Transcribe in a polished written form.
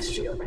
Sure.